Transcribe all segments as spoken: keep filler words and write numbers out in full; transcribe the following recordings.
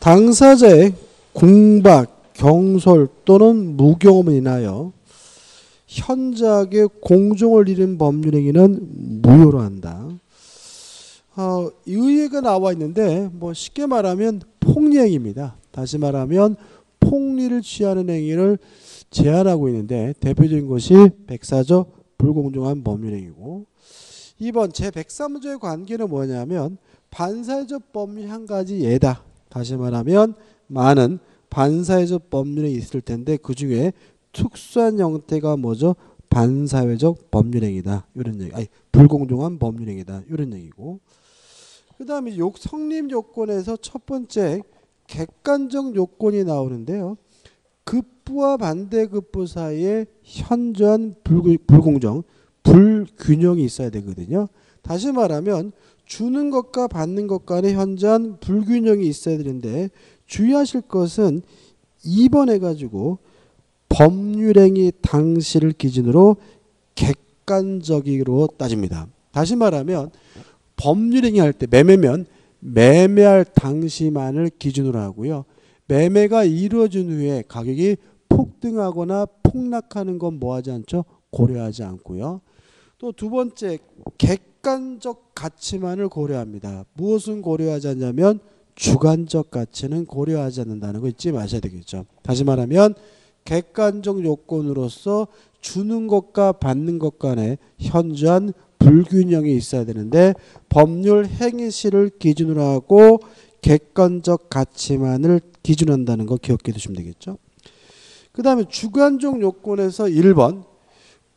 당사자의 공박, 경솔 또는 무경험을 인하여 현저하게 공정을 잃은 법률행위는 무효로 한다. 어, 의예가 나와 있는데 뭐 쉽게 말하면 폭리행위입니다. 다시 말하면 폭리를 취하는 행위를 제한하고 있는데 대표적인 것이 백사조 불공정한 법률행위고, 이번 제백삼조의 관계는 뭐냐면 반사회적 법률 한 가지 예다. 다시 말하면 많은 반사회적 법률이 있을 텐데 그 중에 특수한 형태가 뭐죠? 반사회적 법률행위다. 이런 얘기. 아니, 불공정한 법률행위다. 이런 얘기고. 그 다음에 욕 성립 요건에서 첫 번째 객관적 요건이 나오는데요. 급부와 반대급부 사이에 현저한 불, 불공정, 불균형이 있어야 되거든요. 다시 말하면 주는 것과 받는 것 간에 현저한 불균형이 있어야 되는데 주의하실 것은 이 번 해가지고 법률행위 당시를 기준으로 객관적으로 따집니다. 다시 말하면 법률행위 할 때 매매면 매매할 당시만을 기준으로 하고요. 매매가 이루어진 후에 가격이 폭등하거나 폭락하는 건 뭐 하지 않죠? 고려하지 않고요. 또 두 번째 객관적 가치만을 고려합니다. 무엇은 고려하지 않냐면 주관적 가치는 고려하지 않는다는 거 잊지 마셔야 되겠죠. 다시 말하면 객관적 요건으로서 주는 것과 받는 것 간에 현저한 불균형이 있어야 되는데 법률 행위 시를 기준으로 하고 객관적 가치만을 기준한다는 거 기억해 두시면 되겠죠. 그 다음에 주관적 요건에서 일 번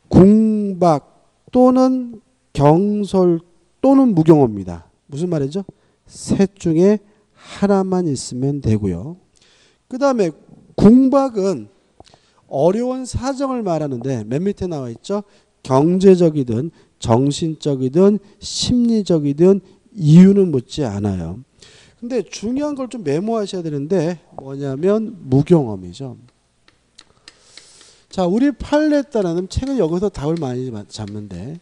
공박 또는 경솔 또는 무경호입니다. 무슨 말이죠? 셋 중에 하나만 있으면 되고요. 그 다음에 공박은 어려운 사정을 말하는데 맨 밑에 나와 있죠. 경제적이든 정신적이든 심리적이든 이유는 묻지 않아요. 근데 중요한 걸 좀 메모하셔야 되는데 뭐냐면 무경험이죠. 자, 우리 판례에 따르면 책은 여기서 답을 많이 잡는데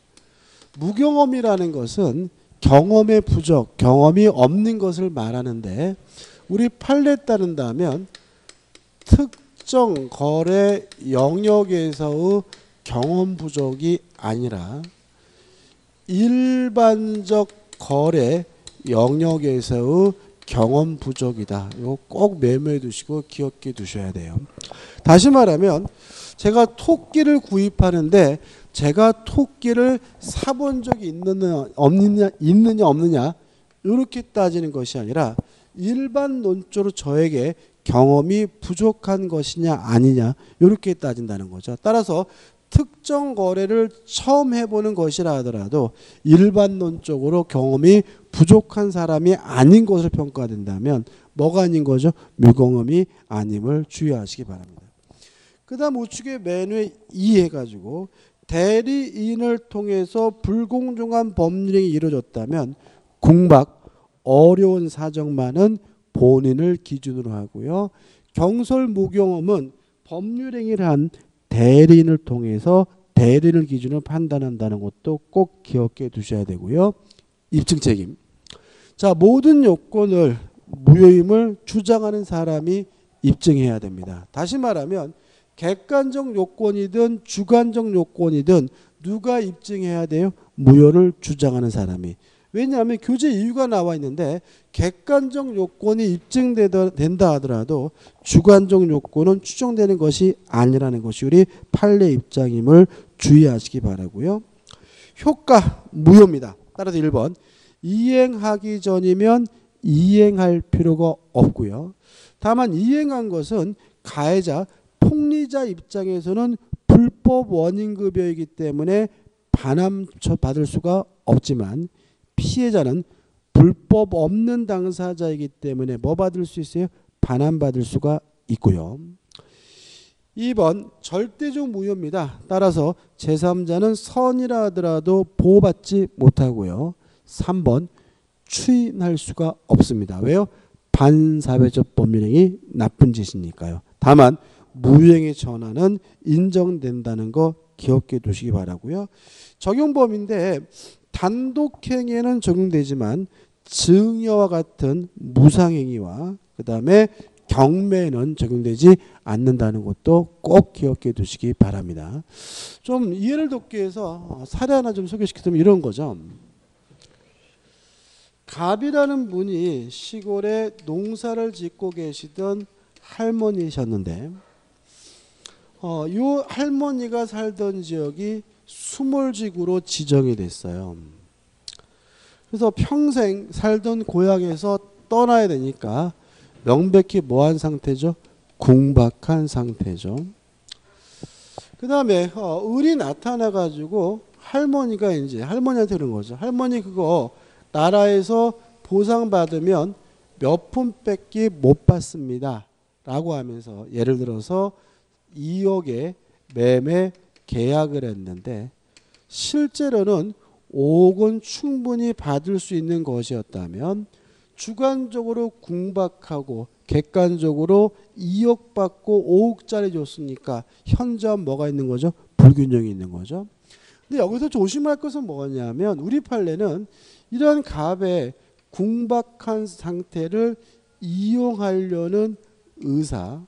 무경험이라는 것은 경험의 부족, 경험이 없는 것을 말하는데 우리 판례에 따른다면 특정 거래 영역에서의 경험 부족이 아니라 일반적 거래 영역에서의 경험 부족이다. 이거 꼭 메모해 두시고 기억해 두셔야 돼요. 다시 말하면 제가 토끼를 구입하는데 제가 토끼를 사본 적이 있느냐 없느냐, 있느냐 없느냐 이렇게 따지는 것이 아니라 일반 논조로 저에게 경험이 부족한 것이냐 아니냐 이렇게 따진다는 거죠. 따라서 특정 거래를 처음 해보는 것이라 하더라도 일반론적으로 경험이 부족한 사람이 아닌 것을 평가된다면 뭐가 아닌 거죠? 무경험이 아님을 주의하시기 바랍니다. 그 다음 우측의 메뉴에 이 해가지고 대리인을 통해서 불공정한 법률행위 이루어졌다면 공박, 어려운 사정만은 본인을 기준으로 하고요. 경솔 무경험은 법률행위를 한 대리인을 통해서 대리인을 기준으로 판단한다는 것도 꼭 기억해 두셔야 되고요. 입증 책임. 자, 모든 요건을 무효임을 주장하는 사람이 입증해야 됩니다. 다시 말하면 객관적 요건이든 주관적 요건이든 누가 입증해야 돼요? 무효를 주장하는 사람이. 왜냐하면 교재 이유가 나와 있는데 객관적 요건이 입증된다 하더라도 주관적 요건은 추정되는 것이 아니라는 것이 우리 판례 입장임을 주의하시기 바라고요. 효과 무효입니다. 따라서 일 번 이행하기 전이면 이행할 필요가 없고요. 다만 이행한 것은 가해자, 폭리자 입장에서는 불법 원인급여이기 때문에 반환받을 수가 없지만 피해자는 불법 없는 당사자이기 때문에 뭐 받을 수 있어요? 반환받을 수가 있고요. 이 번 절대적 무효입니다. 따라서 제삼자는 선이라 하더라도 보호받지 못하고요. 삼 번 추인할 수가 없습니다. 왜요? 반사회적 법률행위 나쁜 짓이니까요. 다만 무효행위 전환은 인정된다는 거 기억해 두시기 바라고요. 적용 범위인데 단독 행위에는 적용되지만 증여와 같은 무상행위와 그 다음에 경매는 적용되지 않는다는 것도 꼭 기억해 두시기 바랍니다. 좀 이해를 돕기 위해서 사례 하나 좀 소개시키면 이런 거죠. 갑이라는 분이 시골에 농사를 짓고 계시던 할머니셨는데 어, 이 할머니가 살던 지역이 수몰지구로 지정이 됐어요. 그래서 평생 살던 고향에서 떠나야 되니까 명백히 뭐한 상태죠? 궁박한 상태죠. 그 다음에 어, 을이 나타나가지고 할머니가 이제 할머니한테 그런 거죠. 할머니 그거 나라에서 보상받으면 몇 푼밖에 못 받습니다. 라고 하면서 예를 들어서 이억에 매매 계약을 했는데 실제로는 오억은 충분히 받을 수 있는 것이었다면 주관적으로 궁박하고 객관적으로 이억 받고 오억짜리 줬으니까 현저한 뭐가 있는 거죠? 불균형이 있는 거죠. 근데 여기서 조심할 것은 뭐냐면 우리 판례는 이런 갑의 궁박한 상태를 이용하려는 의사,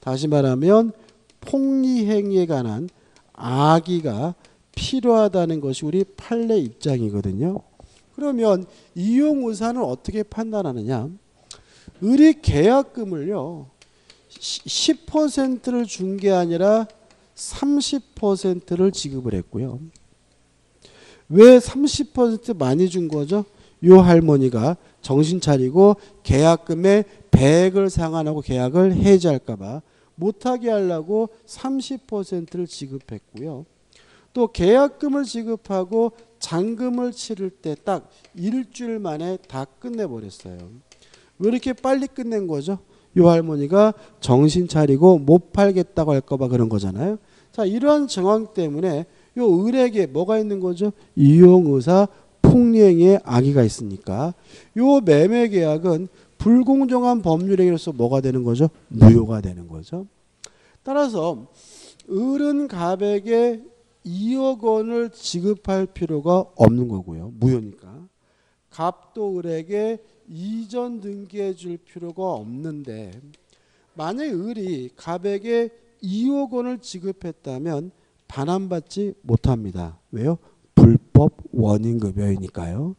다시 말하면 폭리행위에 관한 악의가 필요하다는 것이 우리 판례 입장이거든요. 그러면 이용 의사는 어떻게 판단하느냐? 을이 계약금을요, 십 퍼센트를 준 게 아니라 삼십 퍼센트를 지급을 했고요. 왜 삼십 퍼센트 많이 준 거죠? 요 할머니가 정신 차리고 계약금의 백을 상환하고 계약을 해지할까봐 못하게 하려고 삼십 퍼센트를 지급했고요. 또 계약금을 지급하고 잔금을 치를 때 딱 일주일 만에 다 끝내버렸어요. 왜 이렇게 빨리 끝낸 거죠? 요 할머니가 정신 차리고 못 팔겠다고 할까봐 그런 거잖아요. 자, 이러한 정황 때문에 요 을에게 뭐가 있는 거죠? 이용의사 폭리행위의 악의가 있으니까 요 매매계약은 불공정한 법률행위로서 뭐가 되는 거죠? 무효가 되는 거죠. 따라서 을은 갑에게 이억 원을 지급할 필요가 없는 거고요. 무효니까. 갑도 을에게 이전 등기해 줄 필요가 없는데 만약 을이 갑에게 이억 원을 지급했다면 반환받지 못합니다. 왜요? 불법 원인급여이니까요.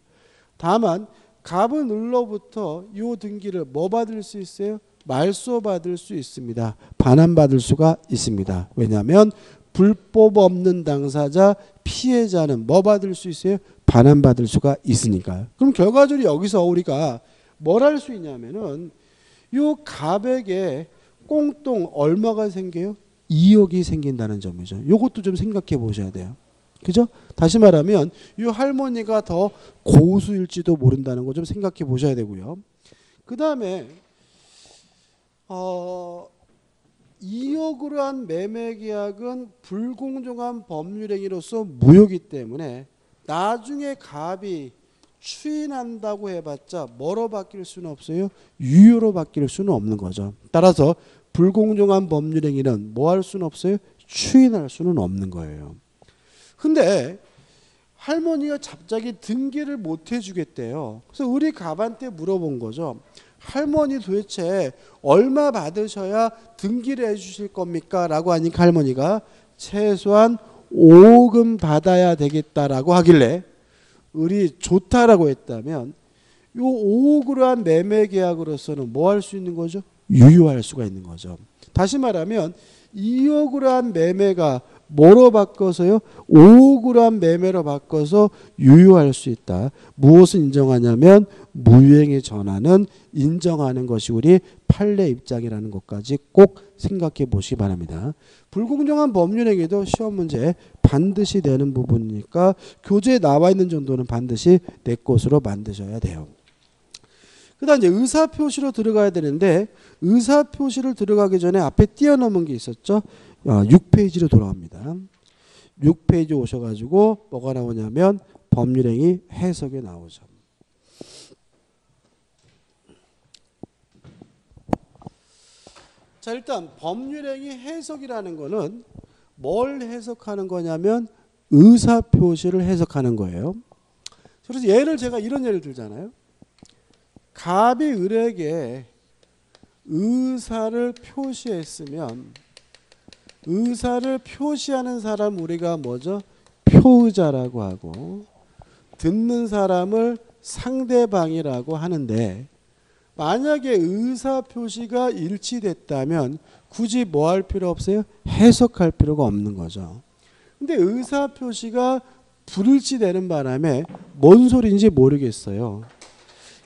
다만 갑은 을로부터 이 등기를 뭐 받을 수 있어요? 말소 받을 수 있습니다. 반환받을 수가 있습니다. 왜냐하면 불법 없는 당사자 피해자는 뭐 받을 수 있어요? 반환받을 수가 있으니까요. 그럼 결과적으로 여기서 우리가 뭘 할 수 있냐면은 이 갑에게 꽁똥 얼마가 생겨요? 이억이 생긴다는 점이죠. 이것도 좀 생각해 보셔야 돼요. 그죠? 다시 말하면 이 할머니가 더 고수일지도 모른다는 거 좀 생각해 보셔야 되고요. 그 다음에 어, 이억으로 한 매매계약은 불공정한 법률행위로서 무효이기 때문에 나중에 갑이 추인한다고 해봤자 뭐로 바뀔 수는 없어요? 유효로 바뀔 수는 없는 거죠. 따라서 불공정한 법률행위는 뭐 할 수는 없어요? 추인할 수는 없는 거예요. 근데 할머니가 갑자기 등기를 못 해주겠대요. 그래서 우리 갑한테 물어본 거죠. 할머니 도대체 얼마 받으셔야 등기를 해주실 겁니까? 라고 하니까 할머니가 최소한 오억은 받아야 되겠다라고 하길래 우리 좋다라고 했다면 이 오억으로 한 매매계약으로서는 뭐 할 수 있는 거죠? 유효할 수가 있는 거죠. 다시 말하면 이억으로 한 매매가 뭐로 바꿔서요? 오억으로 한 매매로 바꿔서 유효할 수 있다. 무엇을 인정하냐면 무효행위 전환은 인정하는 것이 우리 판례 입장이라는 것까지 꼭 생각해 보시기 바랍니다. 불공정한 법률행위도 시험 문제 반드시 되는 부분이니까 교재에 나와 있는 정도는 반드시 내 것으로 만드셔야 돼요. 그 다음 이제 의사표시로 들어가야 되는데 의사표시를 들어가기 전에 앞에 뛰어넘은 게 있었죠. 아, 육 페이지로 돌아갑니다. 육 페이지 오셔가지고 뭐가 나오냐면 법률행위 해석이 나오죠. 자, 일단 법률행위 해석이라는 거는 뭘 해석하는 거냐면 의사표시를 해석하는 거예요. 그래서 예를 제가 이런 예를 들잖아요. 갑이 을에게 의사를 표시했으면 의사를 표시하는 사람 우리가 뭐죠? 표의자라고 하고 듣는 사람을 상대방이라고 하는데, 만약에 의사 표시가 일치됐다면 굳이 뭐 할 필요 없어요? 해석할 필요가 없는 거죠. 근데 의사 표시가 불일치되는 바람에 뭔 소리인지 모르겠어요.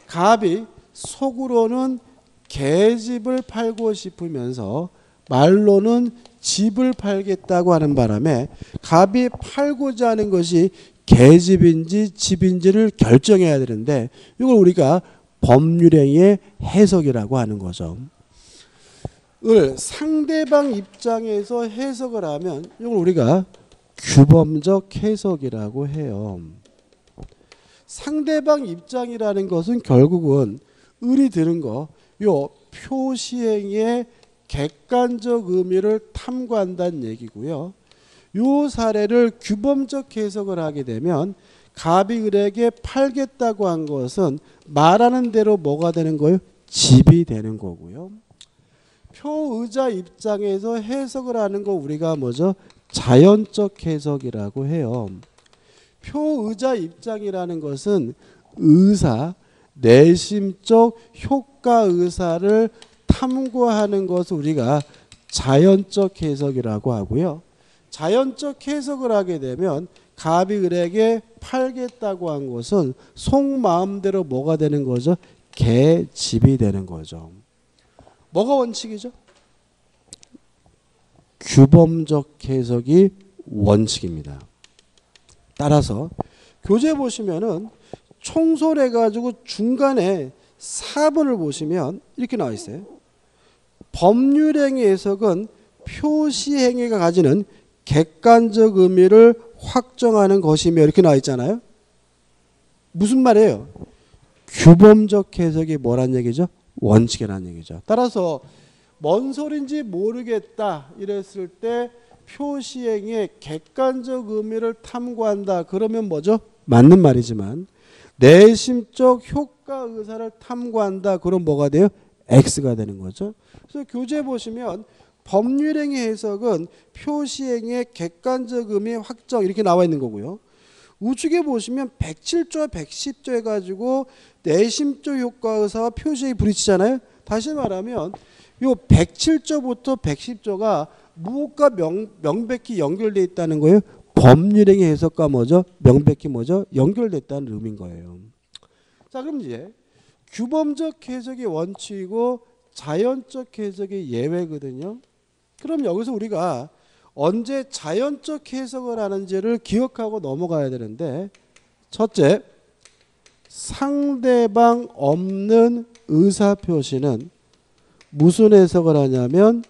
갑이 속으로는 계집을 팔고 싶으면서 말로는 집을 팔겠다고 하는 바람에 갑이 팔고자 하는 것이 계집인지 집인지를 결정해야 되는데, 이걸 우리가 법률행위의 해석이라고 하는 거죠. 을 상대방 입장에서 해석을 하면 이걸 우리가 규범적 해석이라고 해요. 상대방 입장이라는 것은 결국은 을이 드는 거, 요 표시행위의 객관적 의미를 탐구한다는 얘기고요. 요 사례를 규범적 해석을 하게 되면 갑이 을에게 팔겠다고 한 것은 말하는 대로 뭐가 되는 거예요? 집이 되는 거고요. 표의자 입장에서 해석을 하는 거 우리가 뭐죠? 자연적 해석이라고 해요. 표의자 입장이라는 것은 의사, 내심적 효과 의사를 탐구하는 것을 우리가 자연적 해석이라고 하고요. 자연적 해석을 하게 되면 갑이 을에게 팔겠다고 한 것은 속마음대로 뭐가 되는 거죠? 계집이 되는 거죠. 뭐가 원칙이죠? 규범적 해석이 원칙입니다. 따라서 교재 보시면은 총소를 해가지고 중간에 사 번을 보시면 이렇게 나와 있어요. 법률행위 해석은 표시행위가 가지는 객관적 의미를 확정하는 것이며, 이렇게 나와 있잖아요. 무슨 말이에요? 규범적 해석이 뭐란 얘기죠? 원칙이란 얘기죠. 따라서 뭔 소린지 모르겠다 이랬을 때 표시행위의 객관적 의미를 탐구한다 그러면 뭐죠? 맞는 말이지만 내심적 효과 의사를 탐구한다 그럼 뭐가 돼요? X가 되는 거죠. 그래서 교재 보시면 법률행위 해석은 표시행위의 객관적 의미 확정 이렇게 나와 있는 거고요. 우측에 보시면 백칠 조와 백십 조 해가지고 내심적 효과 의사와 표시행위 부딪히잖아요. 다시 말하면 이 백칠 조부터 백십 조가 무엇과 명, 명백히 연결되어 있다는 거예요. 법률행위 해석과 뭐죠? 명백히 뭐죠? 연결됐다는 의미인 거예요. 자, 그럼 이제 규범적 해석이 원칙이고 자연적 해석이 예외거든요. 그럼 여기서 우리가 언제 자연적 해석을 하는지를 기억하고 넘어가야 되는데, 첫째, 상대방 없는 의사표시는 무슨 해석을 하냐면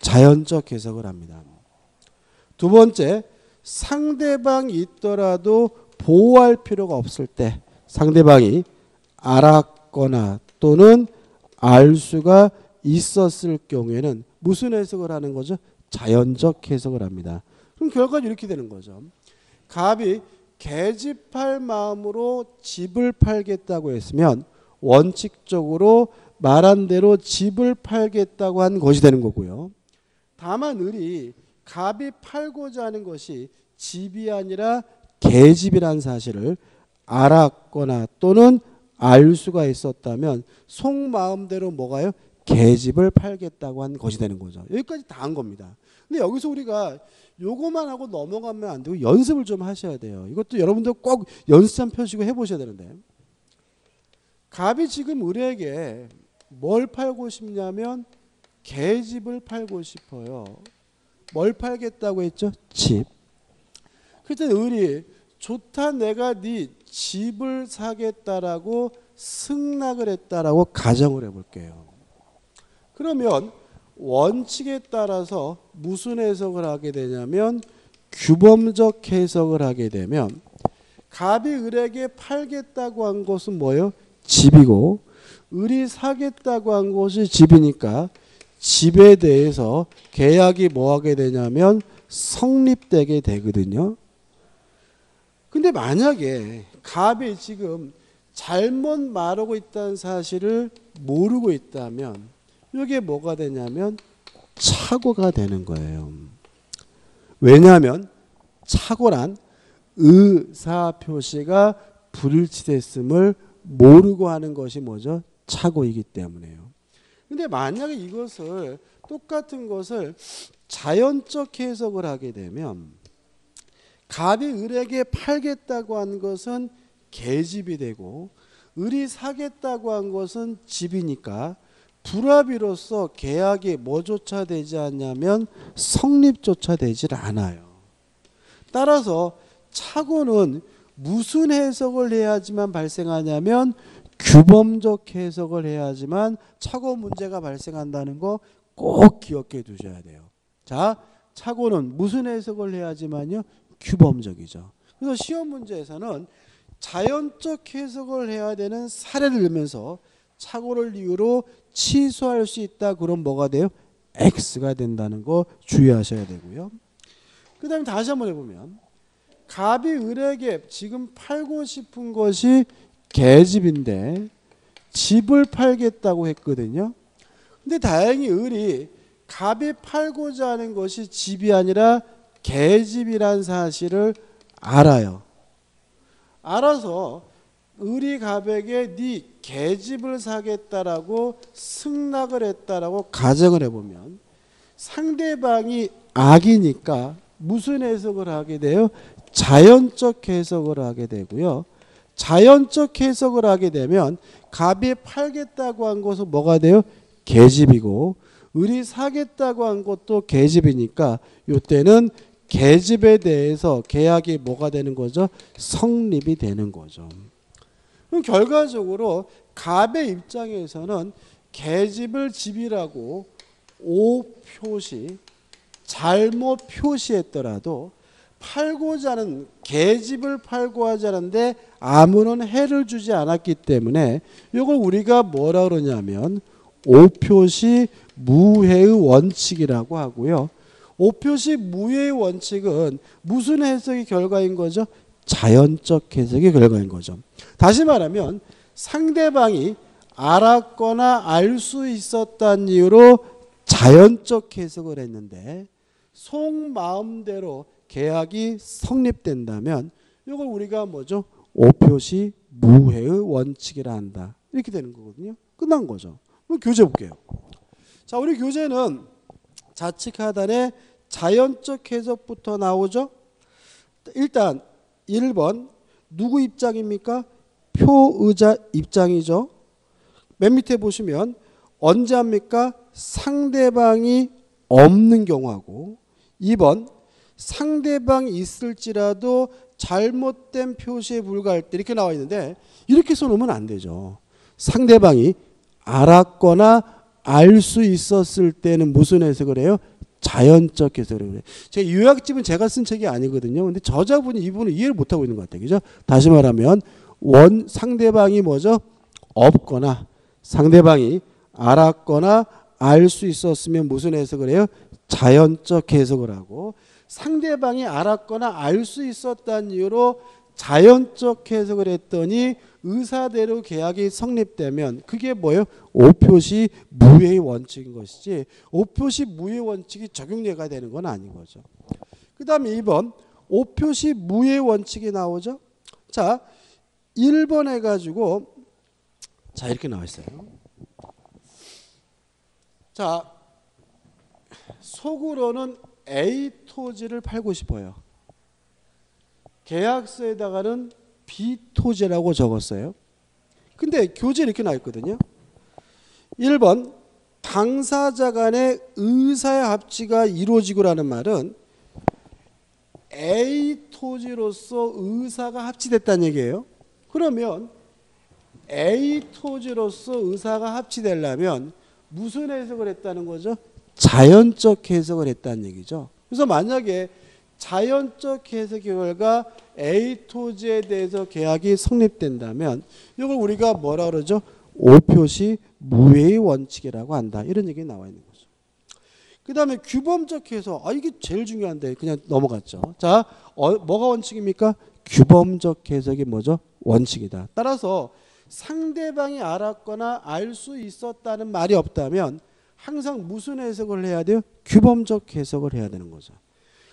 자연적 해석을 합니다. 두 번째, 상대방이 있더라도 보호할 필요가 없을 때 상대방이 알았거나 또는 알 수가 있었을 경우에는 무슨 해석을 하는 거죠? 자연적 해석을 합니다. 그럼 결과는 이렇게 되는 거죠. 갑이 계집할 마음으로 집을 팔겠다고 했으면 원칙적으로 말한 대로 집을 팔겠다고 한 것이 되는 거고요. 다만 을이 갑이 팔고자 하는 것이 집이 아니라 계집이란 사실을 알았거나 또는 알 수가 있었다면 속마음대로 뭐가요? 계집을 팔겠다고 한 것이 되는 거죠. 여기까지 다 한 겁니다. 근데 여기서 우리가 요거만 하고 넘어가면 안 되고 연습을 좀 하셔야 돼요. 이것도 여러분들 꼭 연습장 펴시고 해보셔야 되는데, 갑이 지금 을에게 뭘 팔고 싶냐면 계집을 팔고 싶어요. 뭘 팔겠다고 했죠? 집. 그랬더니 을이 좋다, 내가 네 집을 사겠다라고 승낙을 했다라고 가정을 해볼게요. 그러면 원칙에 따라서 무슨 해석을 하게 되냐면 규범적 해석을 하게 되면 갑이 을에게 팔겠다고 한 것은 뭐예요? 집이고, 을이 사겠다고 한 것이 집이니까 집에 대해서 계약이 뭐하게 되냐면 성립되게 되거든요. 근데 만약에 갑이 지금 잘못 말하고 있다는 사실을 모르고 있다면 이게 뭐가 되냐면 착오가 되는 거예요. 왜냐하면 착오란 의사표시가 불일치됐음을 모르고 하는 것이 뭐죠? 착오이기 때문에요. 근데 만약에 이것을 똑같은 것을 자연적 해석을 하게 되면 갑이 을에게 팔겠다고 한 것은 계집이 되고 을이 사겠다고 한 것은 집이니까 불합의로서 계약이 뭐조차 되지 않냐면 성립조차 되질 않아요. 따라서 착오는 무슨 해석을 해야지만 발생하냐면 규범적 해석을 해야지만 착오 문제가 발생한다는 거 꼭 기억해 두셔야 돼요. 자, 착오는 무슨 해석을 해야지만요? 규범적이죠. 그래서 시험 문제에서는 자연적 해석을 해야 되는 사례를 들면서 착오를 이유로 취소할 수 있다. 그럼 뭐가 돼요? X가 된다는 거 주의하셔야 되고요. 그 다음에 다시 한번 해보면 갑이 을에게 지금 팔고 싶은 것이 계집인데 집을 팔겠다고 했거든요. 근데 다행히 을이 갑이 팔고자 하는 것이 집이 아니라 계집이란 사실을 알아요. 알아서 을이 갑에게 네 계집을 사겠다라고 승낙을 했다라고 가정을 해보면 상대방이 악이니까 무슨 해석을 하게 돼요? 자연적 해석을 하게 되고요. 자연적 해석을 하게 되면 갑이 팔겠다고 한 것은 뭐가 돼요? 계집이고 을이 사겠다고 한 것도 계집이니까 이때는 계집에 대해서 계약이 뭐가 되는 거죠? 성립이 되는 거죠. 그럼 결과적으로 갑의 입장에서는 계집을 집이라고 오표시 잘못 표시했더라도 팔고자 하는 계집을 팔고자 하는데 아무런 해를 주지 않았기 때문에 이걸 우리가 뭐라 그러냐면 오표시 무해의 원칙이라고 하고요. 오표시 무해의 원칙은 무슨 해석이 결과인 거죠? 자연적 해석이 결과인 거죠. 다시 말하면 상대방이 알았거나 알 수 있었다는 이유로 자연적 해석을 했는데 속마음대로 계약이 성립된다면 이걸 우리가 뭐죠? 오표시 무해의 원칙이라 한다. 이렇게 되는 거거든요. 끝난 거죠. 그럼 교재 볼게요. 자, 우리 교재는 좌측 하단에 자연적 해석부터 나오죠. 일단 일 번 누구 입장입니까? 표의자 입장이죠. 맨 밑에 보시면 언제 합니까? 상대방이 없는 경우하고 이 번 상대방이 있을지라도 잘못된 표시에 불과할 때 이렇게 나와 있는데 이렇게 써놓으면 안 되죠. 상대방이 알았거나 알 수 있었을 때는 무슨 해석을 해요? 자연적 해석을 해요. 제가 요약집은 제가 쓴 책이 아니거든요. 근데 저자분이 이 부분을 이해를 못하고 있는 것 같아요. 그죠? 다시 말하면 원 상대방이 뭐죠? 없거나 상대방이 알았거나 알 수 있었으면 무슨 해석을 해요? 자연적 해석을 하고 상대방이 알았거나 알 수 있었다는 이유로 자연적 해석을 했더니 의사대로 계약이 성립되면 그게 뭐예요? 오표시 무해의 원칙인 것이지 오표시 무해의 원칙이 적용례가 되는 건 아닌 거죠. 그 다음에 이 번 오표시 무해의 원칙이 나오죠. 자, 일 번 해가지고 자 이렇게 나와 있어요. 자, 속으로는 A 토지를 팔고 싶어요. 계약서에다가는 B 토지라고 적었어요. 근데 교재 이렇게 나와 있거든요. 일 번 당사자 간의 의사의 합치가 이루어지고라는 말은 A 토지로서 의사가 합치됐다는 얘기예요. 그러면 A 토지로서 의사가 합치되려면 무슨 해석을 했다는 거죠? 자연적 해석을 했다는 얘기죠. 그래서 만약에 자연적 해석 결과 A 토지에 대해서 계약이 성립된다면 이걸 우리가 뭐라 그러죠? 오표시 무해의 원칙이라고 한다. 이런 얘기 나와 있는 거죠. 그 다음에 규범적 해석. 아, 이게 제일 중요한데 그냥 넘어갔죠. 자, 어, 뭐가 원칙입니까? 규범적 해석이 뭐죠? 원칙이다. 따라서 상대방이 알았거나 알 수 있었다는 말이 없다면 항상 무슨 해석을 해야 돼요? 규범적 해석을 해야 되는 거죠.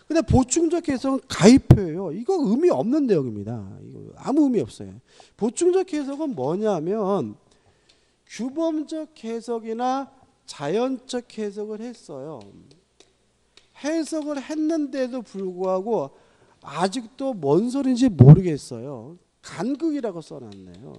근데 보충적 해석은 가입표예요. 이거 의미 없는 내용입니다. 이거 아무 의미 없어요. 보충적 해석은 뭐냐면 규범적 해석이나 자연적 해석을 했어요. 해석을 했는데도 불구하고 아직도 뭔 소린지 모르겠어요. 간극이라고 써놨네요.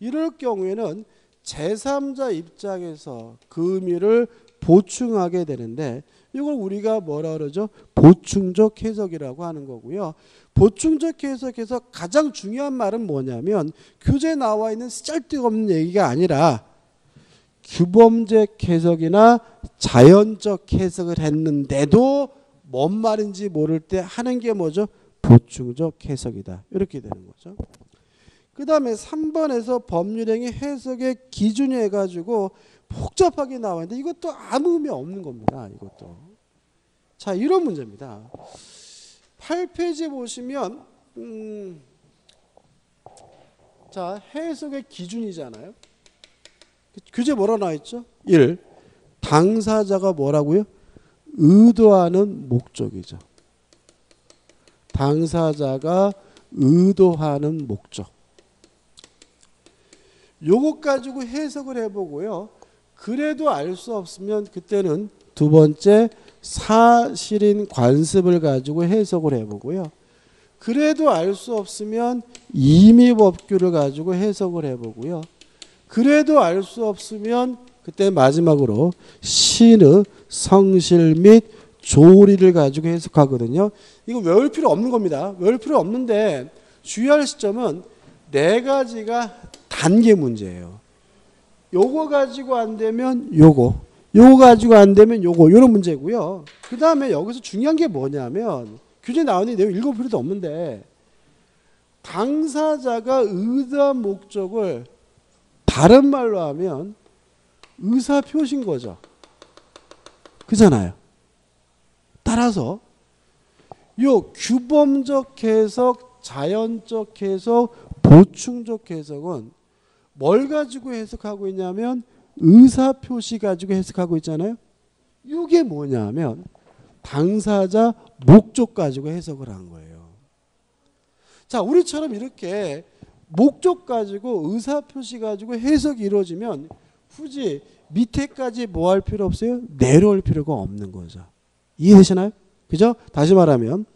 이럴 경우에는 제삼자 입장에서 그 의미를 보충하게 되는데 이걸 우리가 뭐라 그러죠? 보충적 해석이라고 하는 거고요. 보충적 해석에서 가장 중요한 말은 뭐냐면 교재에 나와 있는 쓸데없는 얘기가 아니라 규범적 해석이나 자연적 해석을 했는데도 뭔 말인지 모를 때 하는 게 뭐죠? 보충적 해석이다. 이렇게 되는 거죠. 그 다음에 삼 번에서 법률행위 해석의 기준이 해가지고 복잡하게 나와 있는데 이것도 아무 의미 없는 겁니다. 이것도. 자, 이런 문제입니다. 팔 페이지에 보시면 음, 자, 해석의 기준이잖아요. 교재 뭐라고 나와 있죠? 일. 당사자가 뭐라고요? 의도하는 목적이죠. 당사자가 의도하는 목적. 요것 가지고 해석을 해보고요. 그래도 알 수 없으면 그때는 두 번째 사실인 관습을 가지고 해석을 해보고요. 그래도 알 수 없으면 임의 법규를 가지고 해석을 해보고요. 그래도 알 수 없으면 그때 마지막으로 신의 성실 및 조리를 가지고 해석하거든요. 이거 외울 필요 없는 겁니다. 외울 필요 없는데 주의할 시점은 네 가지가 단계 문제예요. 요거 가지고 안 되면 요거, 요거 가지고 안 되면 요거, 이런 문제고요. 그 다음에 여기서 중요한 게 뭐냐면 교재에 나오는 내용 읽어볼 필요도 없는데 당사자가 의도한 목적을 다른 말로 하면 의사표시인 거죠. 그잖아요. 따라서 요 규범적 해석, 자연적 해석, 보충적 해석은 뭘 가지고 해석하고 있냐면 의사표시 가지고 해석하고 있잖아요. 이게 뭐냐면 당사자 목적 가지고 해석을 한 거예요. 자, 우리처럼 이렇게 목적 가지고 의사표시 가지고 해석이 이루어지면 굳이 밑에까지 뭐 할 필요 없어요? 내려올 필요가 없는 거죠. 이해되시나요? 그죠? 다시 말하면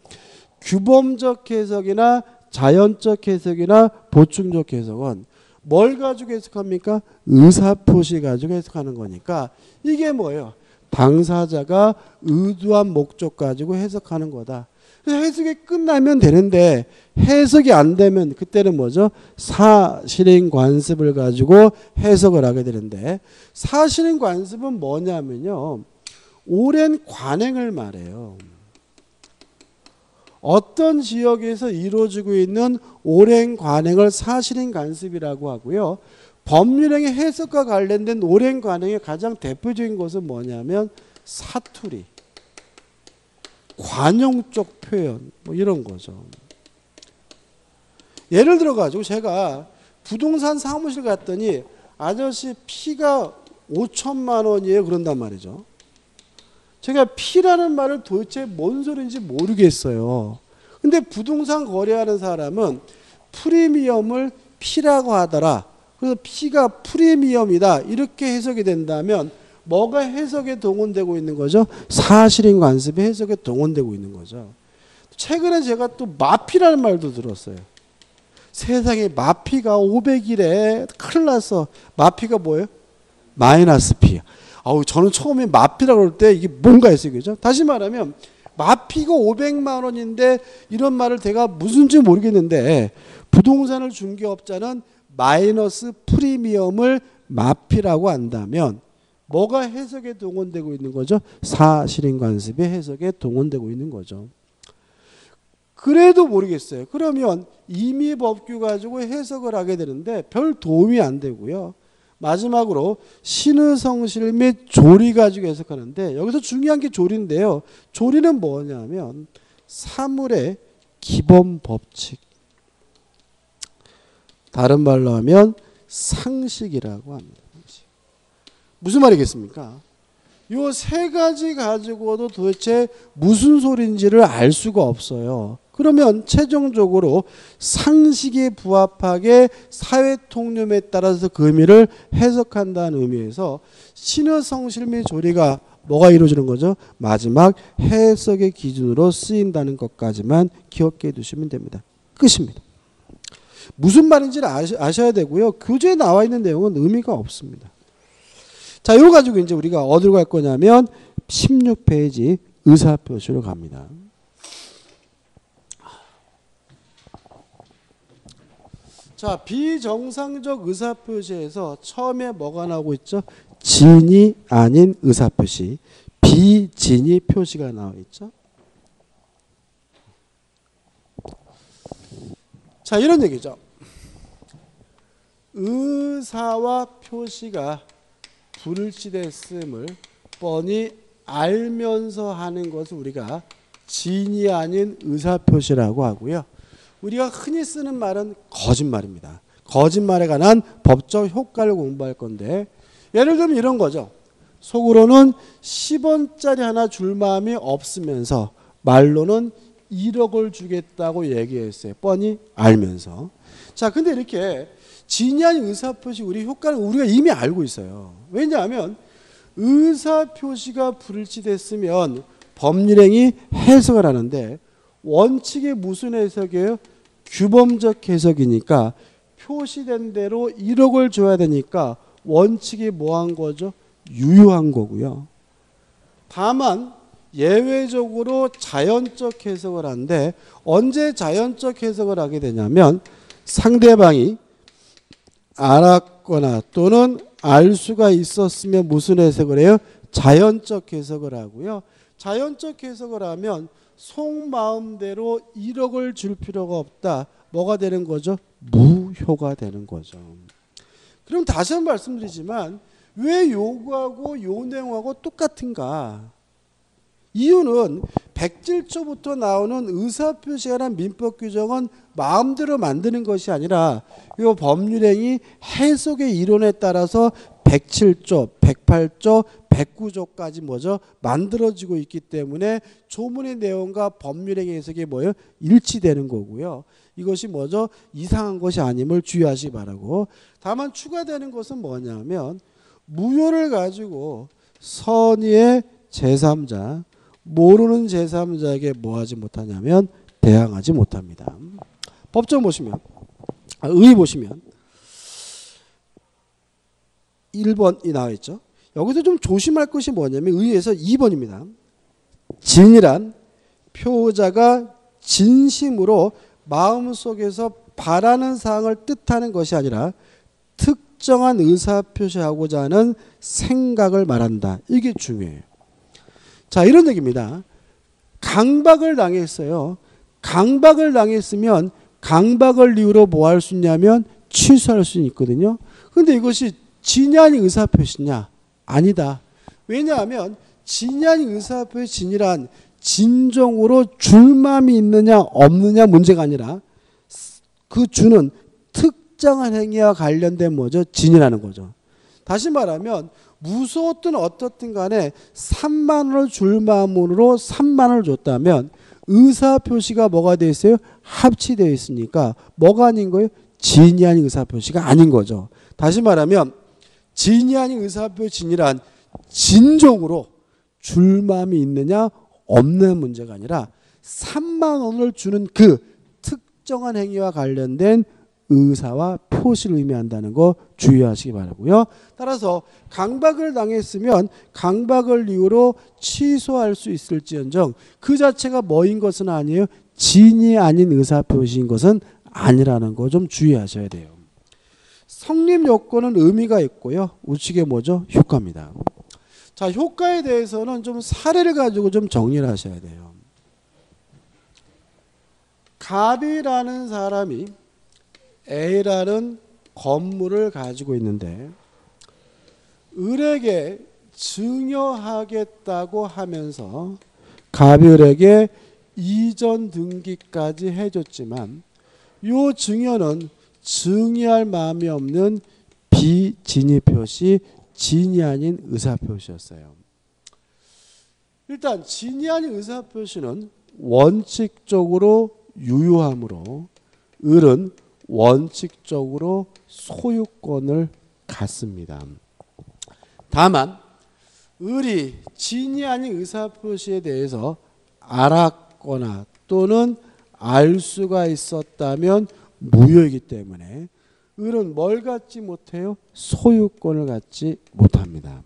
규범적 해석이나 자연적 해석이나 보충적 해석은 뭘 가지고 해석합니까? 의사표시 가지고 해석하는 거니까 이게 뭐예요? 당사자가 의도한 목적 가지고 해석하는 거다. 그래서 해석이 끝나면 되는데 해석이 안 되면 그때는 뭐죠? 사실인 관습을 가지고 해석을 하게 되는데 사실인 관습은 뭐냐면요. 오랜 관행을 말해요. 어떤 지역에서 이루어지고 있는 오랜 관행을 사실인 관습이라고 하고요. 법률행위 해석과 관련된 오랜 관행의 가장 대표적인 것은 뭐냐면 사투리, 관용적 표현 뭐 이런 거죠. 예를 들어가지고 제가 부동산 사무실 갔더니 아저씨 피가 오천만 원이에요 그런단 말이죠. 제가 피라는 말을 도대체 뭔 소리인지 모르겠어요. 근데 부동산 거래하는 사람은 프리미엄을 피라고 하더라. 그래서 피가 프리미엄이다. 이렇게 해석이 된다면 뭐가 해석에 동원되고 있는 거죠? 사실인 관습이 해석에 동원되고 있는 거죠. 최근에 제가 또 마피라는 말도 들었어요. 세상에 마피가 오백이래. 큰일 났어. 마피가 뭐예요? 마이너스 피. 아우, 저는 처음에 마피라고 할 때 이게 뭔가 했어요. 그죠? 다시 말하면 마피가 오백만 원인데 이런 말을 제가 무슨지 모르겠는데 부동산을 중개업자는 마이너스 프리미엄을 마피라고 한다면 뭐가 해석에 동원되고 있는 거죠? 사실인 관습이 해석에 동원되고 있는 거죠. 그래도 모르겠어요. 그러면 임의 법규 가지고 해석을 하게 되는데 별 도움이 안 되고요. 마지막으로 신의 성실 및 조리 가지고 해석하는데 여기서 중요한 게 조리인데요. 조리는 뭐냐면 사물의 기본 법칙. 다른 말로 하면 상식이라고 합니다. 상식. 무슨 말이겠습니까? 요 세 가지 가지고도 도대체 무슨 소리인지를 알 수가 없어요. 그러면 최종적으로 상식에 부합하게 사회통념에 따라서 그 의미를 해석한다는 의미에서 신의성실 및 조리가 뭐가 이루어지는 거죠? 마지막 해석의 기준으로 쓰인다는 것까지만 기억해 두시면 됩니다. 끝입니다. 무슨 말인지를 아셔야 되고요. 교재에 나와 있는 내용은 의미가 없습니다. 자, 이거 가지고 이제 우리가 어디로 갈 거냐면 십육 페이지 의사표시로 갑니다. 자, 비정상적 의사표시에서 처음에 뭐가 나오고 있죠? 진이 아닌 의사표시, 비진이 표시가 나와 있죠. 자, 이런 얘기죠. 의사와 표시가 불일치됐음을 뻔히 알면서 하는 것을 우리가 진이 아닌 의사표시라고 하고요. 우리가 흔히 쓰는 말은 거짓말입니다. 거짓말에 관한 법적 효과를 공부할 건데, 예를 들면 이런 거죠. 속으로는 십 원짜리 하나 줄 마음이 없으면서 말로는 일억을 주겠다고 얘기했어요. 뻔히 알면서. 자, 근데 이렇게 진이 아닌 의사표시 우리 효과를 우리가 이미 알고 있어요. 왜냐하면 의사표시가 불일치됐으면 법률행위 해석을 하는데, 원칙이 무슨 해석이에요? 규범적 해석이니까 표시된 대로 일억을 줘야 되니까 원칙이 뭐한 거죠? 유효한 거고요. 다만 예외적으로 자연적 해석을 하는데, 언제 자연적 해석을 하게 되냐면 상대방이 알았거나 또는 알 수가 있었으면 무슨 해석을 해요? 자연적 해석을 하고요. 자연적 해석을 하면 속마음대로 일억을 줄 필요가 없다. 뭐가 되는 거죠? 무효가 되는 거죠. 그럼 다시 한번 말씀드리지만 왜 요구하고 요 내용하고 똑같은가? 이유는 백질조부터 나오는 의사표시에 관한 민법 규정은 마음대로 만드는 것이 아니라 요 법률행위 해석의 이론에 따라서 백칠조, 백팔조, 백구조까지 뭐죠? 만들어지고 있기 때문에 조문의 내용과 법률행위 해석이 뭐예요? 일치되는 거고요. 이것이 뭐죠? 이상한 것이 아님을 주의하시기 바라고. 다만 추가되는 것은 뭐냐면 무효를 가지고 선의의 제삼자, 모르는 제삼자에게 뭐하지 못하냐면 대항하지 못합니다. 법정 보시면, 아, 의 보시면 일 번이 나와있죠. 여기서 좀 조심할 것이 뭐냐면 의에서 이 번입니다. 진이란 표자가 진심으로 마음속에서 바라는 사항을 뜻하는 것이 아니라 특정한 의사표시하고자 하는 생각을 말한다. 이게 중요해요. 자, 이런 얘기입니다. 강박을 당했어요. 강박을 당했으면 강박을 이유로 뭐 할 수 있냐면 취소할 수 있거든요. 근데 이것이 진이 아닌 의사표시냐? 아니다. 왜냐하면 진이 아닌 의사표시, 진이란 진정으로 줄 마음이 있느냐 없느냐 문제가 아니라 그 주는 특정한 행위와 관련된 뭐죠? 진이라는 거죠. 다시 말하면 무서웠든 어떻든 간에 삼만 원을 줄 마음으로 삼만 원을 줬다면 의사표시가 뭐가 되어 있어요? 합치되어 있으니까 뭐가 아닌 거예요? 진이 아닌 의사표시가 아닌 거죠. 다시 말하면 진이 아닌 의사표시, 진이란 진정으로 줄 마음이 있느냐 없는 문제가 아니라 삼만 원을 주는 그 특정한 행위와 관련된 의사와 표시를 의미한다는 거 주의하시기 바라고요. 따라서 강박을 당했으면 강박을 이유로 취소할 수 있을지언정 그 자체가 뭐인 것은 아니에요. 진이 아닌 의사표시인 것은 아니라는 거 좀 주의하셔야 돼요. 성립 요건은 의미가 있고요. 우측에 뭐죠? 효과입니다. 자, 효과에 대해서는 좀 사례를 가지고 좀 정리를 하셔야 돼요. 갑이라는 사람이 A라는 건물을 가지고 있는데 을에게 증여하겠다고 하면서 갑이 을에게 이전 등기까지 해줬지만 이 증여는 증여할 마음이 없는 비진의 표시, 진이 아닌 의사표시였어요. 일단 진이 아닌 의사표시는 원칙적으로 유효함으로 을은 원칙적으로 소유권을 갖습니다. 다만 을이 진이 아닌 의사표시에 대해서 알았거나 또는 알 수가 있었다면 무효이기 때문에 을은 뭘 갖지 못해요? 소유권을 갖지 못합니다.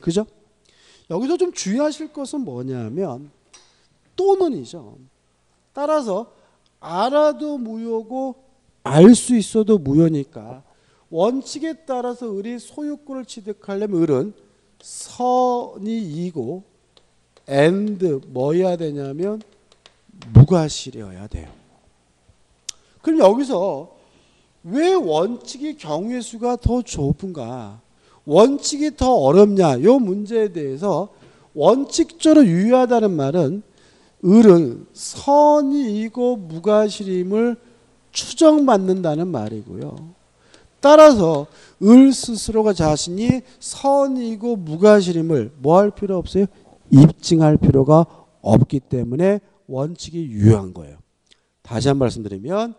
그죠? 여기서 좀 주의하실 것은 뭐냐면 또는이죠. 따라서 알아도 무효고 알 수 있어도 무효니까 원칙에 따라서 을이 소유권을 취득하려면 을은 선이이고 and 뭐여야 되냐면 무과실이어야 돼요. 그럼 여기서 왜 원칙이 경우의 수가 더 좁은가, 원칙이 더 어렵냐, 이 문제에 대해서 원칙적으로 유효하다는 말은 을은 선이이고 무과실임을 추정받는다는 말이고요. 따라서 을 스스로가 자신이 선이고 무과실임을 뭐 할 필요 없어요? 입증할 필요가 없기 때문에 원칙이 유효한 거예요. 다시 한 말씀드리면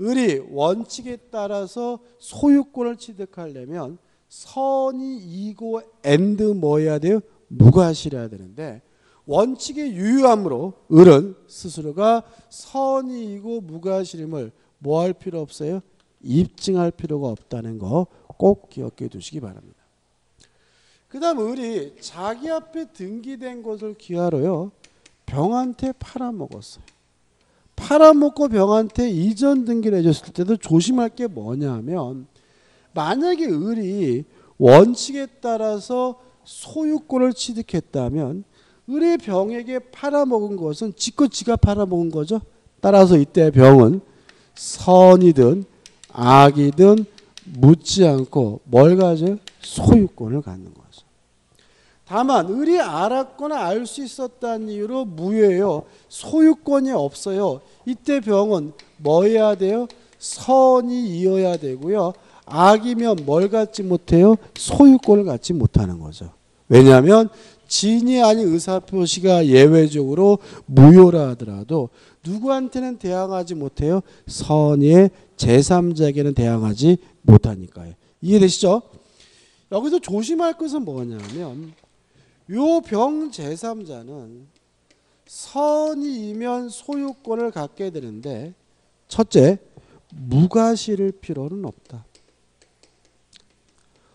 을이 원칙에 따라서 소유권을 취득하려면 선이이고 and 뭐해야 돼요? 무과실해야 되는데 원칙의 유효함으로 을은 스스로가 선이이고 무과실임을 뭐 할 필요 없어요? 입증할 필요가 없다는 거 꼭 기억해 두시기 바랍니다. 그 다음 을이 자기 앞에 등기된 것을 기하로요 병한테 팔아먹었어요. 팔아먹고 병한테 이전 등기를 해줬을 때도 조심할 게 뭐냐면 만약에 을이 원칙에 따라서 소유권을 취득했다면 을이 병에게 팔아먹은 것은 지껏 지가 팔아먹은 거죠. 따라서 이때 병은 선이든 악이든 묻지 않고 뭘 가져요? 소유권을 갖는 거죠. 다만 을이 알았거나 알 수 있었다는 이유로 무효예요. 소유권이 없어요. 이때 병은 뭐 해야 돼요? 선이 이어야 되고요. 악이면 뭘 갖지 못해요? 소유권을 갖지 못하는 거죠. 왜냐하면 진이 아닌 의사표시가 예외적으로 무효라 하더라도 누구한테는 대항하지 못해요? 선의의 제삼자에게는 대항하지 못하니까요. 이해되시죠? 여기서 조심할 것은 뭐냐면 요 병 제삼자는 선의이면 소유권을 갖게 되는데 첫째, 무과실일 필요는 없다.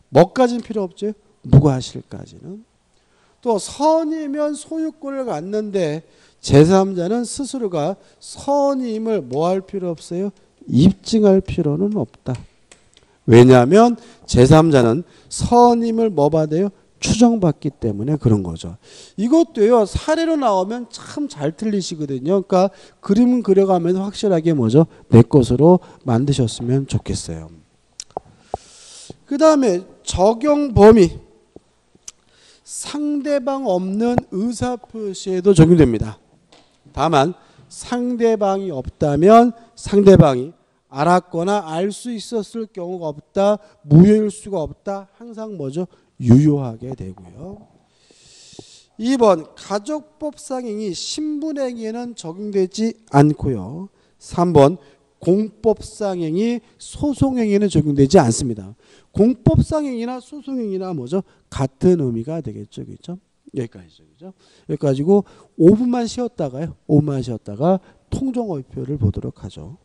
뭐까지는 필요 없죠? 무과실까지는. 또 선이면 소유권을 갖는데 제삼자는 스스로가 선임을 뭐 할 필요 없어요? 입증할 필요는 없다. 왜냐하면 제삼자는 선임을 뭐 받아요? 추정받기 때문에 그런 거죠. 이것도요 사례로 나오면 참 잘 틀리시거든요. 그러니까 그림 그려가면서 확실하게 뭐죠? 내 것으로 만드셨으면 좋겠어요. 그 다음에 적용 범위. 상대방 없는 의사표시에도 적용됩니다. 다만 상대방이 없다면 상대방이 알았거나 알 수 있었을 경우가 없다, 무효일 수가 없다, 항상 뭐죠? 유효하게 되고요. 이 번 가족법상행위 신분행위에는 적용되지 않고요. 삼 번 공법상행위 소송행위에는 적용되지 않습니다. 공법상행위나 소송행위나 뭐죠? 같은 의미가 되겠죠. 그렇죠? 여기까지죠. 그렇죠? 여기까지고 오 분만 쉬었다가요. 오 분만 쉬었다가 통정어휘표를 보도록 하죠.